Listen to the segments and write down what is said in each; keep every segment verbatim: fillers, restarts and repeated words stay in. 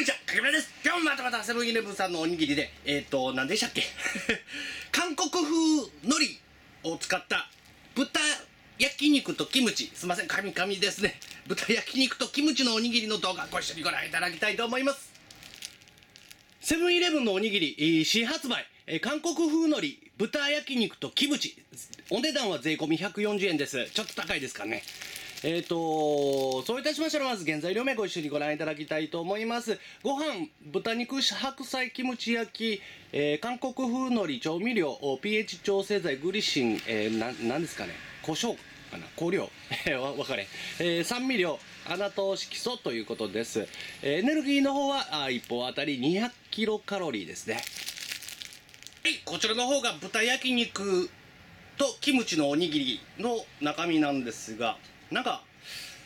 にちは、かけむらです。今日もまたまたセブンイレブンさんのおにぎりで、えっ、ー、と、何でしたっけ韓国風海苔を使った豚焼肉とキムチ。すいません、神々ですね。豚焼肉とキムチのおにぎりの動画、ご一緒にご覧いただきたいと思います。セブンイレブンのおにぎり、新発売、韓国風海苔、豚焼肉とキムチ。お値段は税込みひゃくよんじゅうえんです。ちょっと高いですかね。えーと、そういたしましたら、まず原材料名ご一緒にご覧いただきたいと思います。ご飯、豚肉、白菜、キムチ焼き、えー、韓国風海苔、調味料、ピーエイチ 調整剤、グリシン、えー、な、なんですかね、胡椒かな、香料、えー、わ、わかれ、えー、酸味料、穴糖色素ということです。えー、エネルギーの方は、あ、一方あたりにひゃくキロカロリーですね。はい、こちらの方が豚焼肉とキムチのおにぎりの中身なんですが、なんか、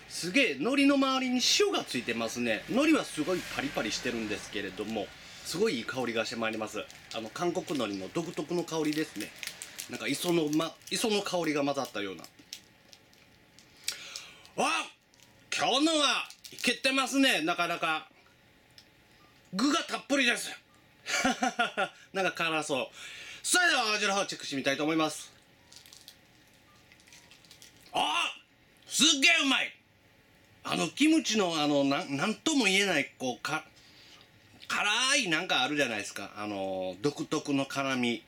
すげえ、海苔の周りに塩がついてますね。海苔はすごいパリパリしてるんですけれども、すごいいい香りがしてまいります。あの、韓国海苔の独特の香りですね。なんか、磯の、ま、磯の香りが混ざったような。あ、今日のは、いけてますね、なかなか。具がたっぷりです。はははは、なんか辛そう。それでは、味の方チェックしてみたいと思います。ああ、すっげえうまい。あの、キムチの、あの、な、なんとも言えない、こう、か、辛いなんかあるじゃないですか。あの、独特の辛み。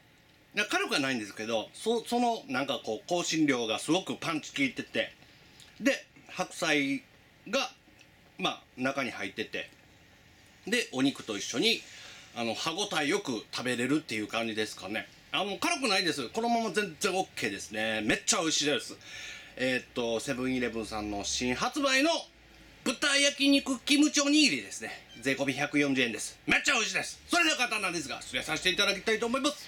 辛くはないんですけど、そ、その、なんかこう、香辛料がすごくパンチ効いてて、で、白菜が、まあ、中に入ってて、で、お肉と一緒に、あの、歯ごたえよく食べれるっていう感じですかね。あの、辛くないです。このまま全然 OK ですね。めっちゃ美味しいです。えっと、セブンイレブンさんの新発売の豚焼肉キムチおにぎりですね。税込みひゃくよんじゅうえんです。めっちゃ美味しいです。それでは簡単なんですが、失礼させていただきたいと思います。